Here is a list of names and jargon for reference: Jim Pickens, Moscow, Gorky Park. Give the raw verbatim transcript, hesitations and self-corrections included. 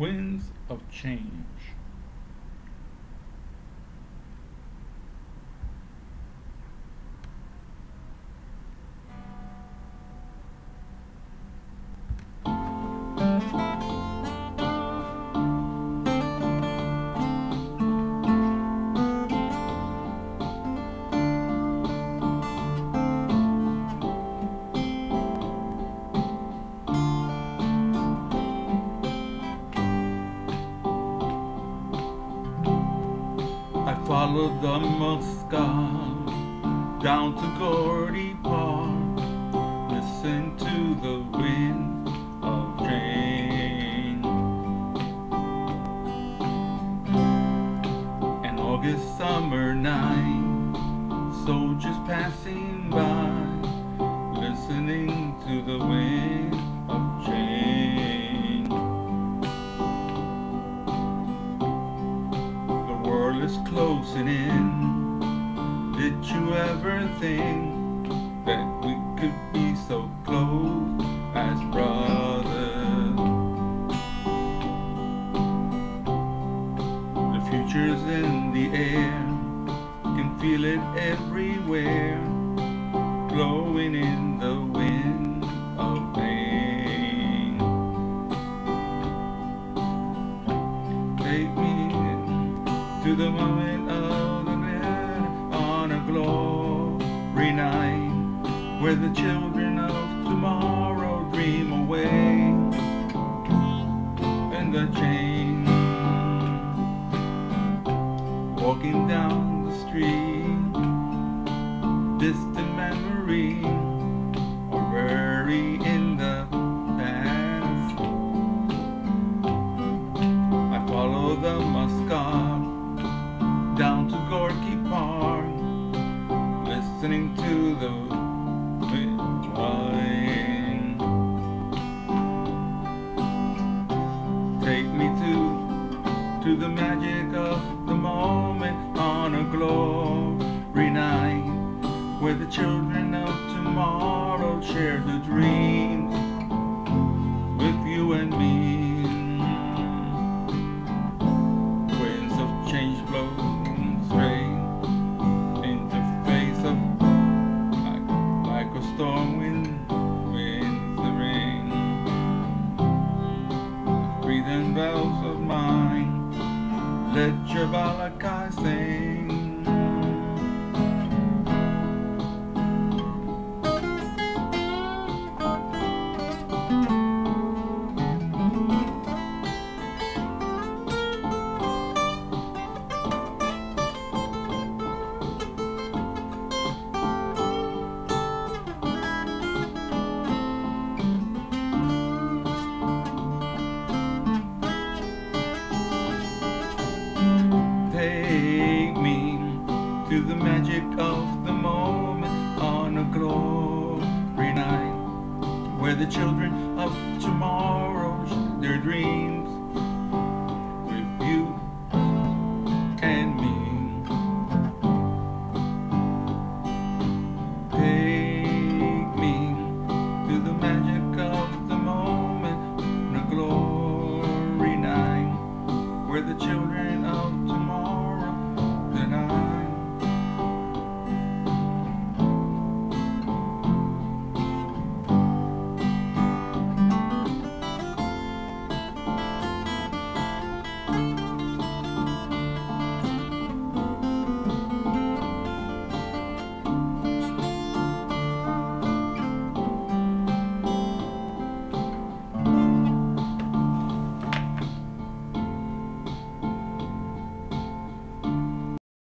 Winds of change. Followed the Moscow down to Gorky Park. Listen to the wind of change. An August summer night, soldiers passing by, listening to the wind of change. Is closing in. Did you ever think that we could be so close as brothers? The future's in the air, you can feel it everywhere, blowing in the wind of pain. Take me to the moment of the night, on a glory night, where the children of tomorrow dream away in the chain. Walking down the street, distant memory, or bury in the past. I follow the Moscow down to Gorky Park, listening to the wind whine. Take me to, to the magic of the moment, on a glory night, where the children of tomorrow share the dreams with you and me. Winds of change blow storm wind, winds the rain. Breathing bells of mine, let your balakai sing. To the magic of the moment, on a glory night, where the children of tomorrow share their dreams